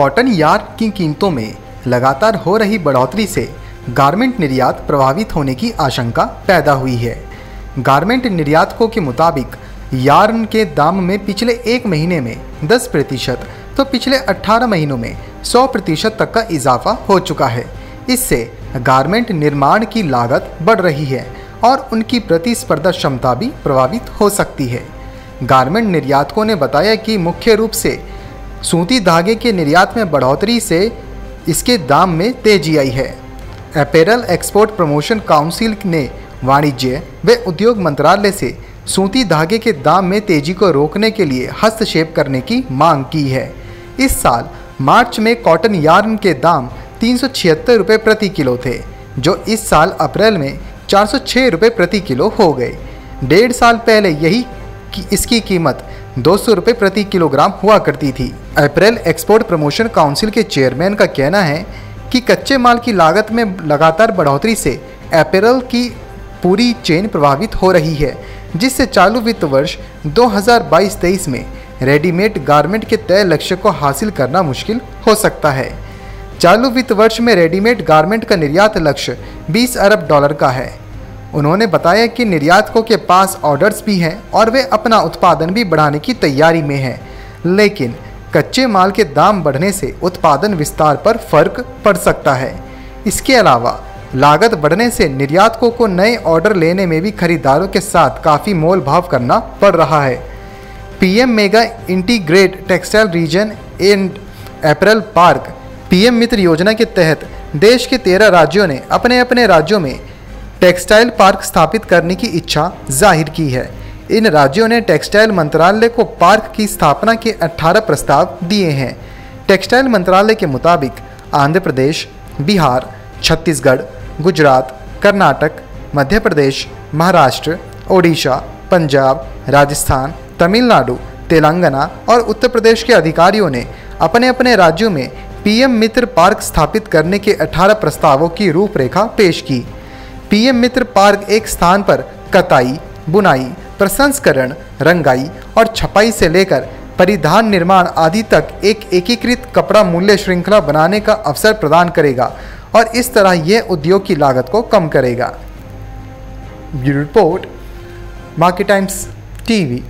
Cotton yarn की कीमतों में लगातार हो रही बढ़ोतरी से गारमेंट निर्यात प्रभावित होने की आशंका पैदा हुई है। गारमेंट निर्यातकों के मुताबिक यार्न के दाम में पिछले एक महीने में 10% तो पिछले 18 महीनों में 100% तक का इजाफा हो चुका है। इससे गारमेंट निर्माण की लागत बढ़ रही है और उनकी प्रतिस्पर्धा क्षमता भी प्रभावित हो सकती है। गारमेंट निर्यातकों ने बताया कि मुख्य रूप से सूती धागे के निर्यात में बढ़ोतरी से इसके दाम में तेजी आई है। अपैरल एक्सपोर्ट प्रमोशन काउंसिल ने वाणिज्य व उद्योग मंत्रालय से सूती धागे के दाम में तेजी को रोकने के लिए हस्तक्षेप करने की मांग की है। इस साल मार्च में कॉटन यार्न के दाम 376 रुपये प्रति किलो थे, जो इस साल अप्रैल में 406 रुपये प्रति किलो हो गए। 1.5 साल पहले यही इसकी कीमत 200 रुपये प्रति किलोग्राम हुआ करती थी। अपैरल एक्सपोर्ट प्रमोशन काउंसिल के चेयरमैन का कहना है कि कच्चे माल की लागत में लगातार बढ़ोतरी से अपैरल की पूरी चेन प्रभावित हो रही है, जिससे चालू वित्त वर्ष 2022-23 में रेडीमेड गारमेंट के तय लक्ष्य को हासिल करना मुश्किल हो सकता है। चालू वित्त वर्ष में रेडीमेड गारमेंट का निर्यात लक्ष्य 20 अरब डॉलर का है। उन्होंने बताया कि निर्यातकों के पास ऑर्डर्स भी हैं और वे अपना उत्पादन भी बढ़ाने की तैयारी में हैं, लेकिन कच्चे माल के दाम बढ़ने से उत्पादन विस्तार पर फर्क पड़ सकता है। इसके अलावा लागत बढ़ने से निर्यातकों को नए ऑर्डर लेने में भी खरीदारों के साथ काफ़ी मोल भाव करना पड़ रहा है। PM mega integrate textile region and apparel park PM Mitra योजना के तहत देश के 13 राज्यों ने अपने अपने राज्यों में टेक्सटाइल पार्क स्थापित करने की इच्छा जाहिर की है। इन राज्यों ने टेक्सटाइल मंत्रालय को पार्क की स्थापना के 18 प्रस्ताव दिए हैं। टेक्सटाइल मंत्रालय के मुताबिक आंध्र प्रदेश, बिहार, छत्तीसगढ़, गुजरात, कर्नाटक, मध्य प्रदेश, महाराष्ट्र, ओडिशा, पंजाब, राजस्थान, तमिलनाडु, तेलंगाना और उत्तर प्रदेश के अधिकारियों ने अपने अपने राज्यों में पीएम मित्र पार्क स्थापित करने के 18 प्रस्तावों की रूपरेखा पेश की। पीएम मित्र पार्क एक स्थान पर कताई, बुनाई, प्रसंस्करण, रंगाई और छपाई से लेकर परिधान निर्माण आदि तक एक एकीकृत कपड़ा मूल्य श्रृंखला बनाने का अवसर प्रदान करेगा और इस तरह यह उद्योग की लागत को कम करेगा। Bureau report, market times TV.